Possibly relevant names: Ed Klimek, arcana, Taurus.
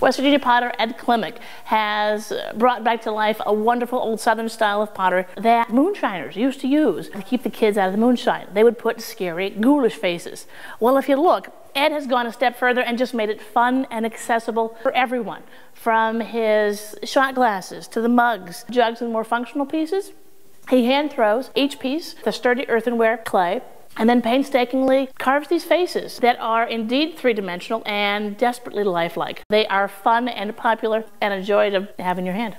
West Virginia potter Ed Klimek has brought back to life a wonderful old Southern style of pottery that moonshiners used to use to keep the kids out of the moonshine. They would put scary, ghoulish faces. Well, if you look, Ed has gone a step further and just made it fun and accessible for everyone, from his shot glasses to the mugs, jugs, and more functional pieces. He hand throws each piece with a sturdy earthenware clay, and then painstakingly carves these faces that are indeed three-dimensional and desperately lifelike. They are fun and popular and a joy to have in your hand.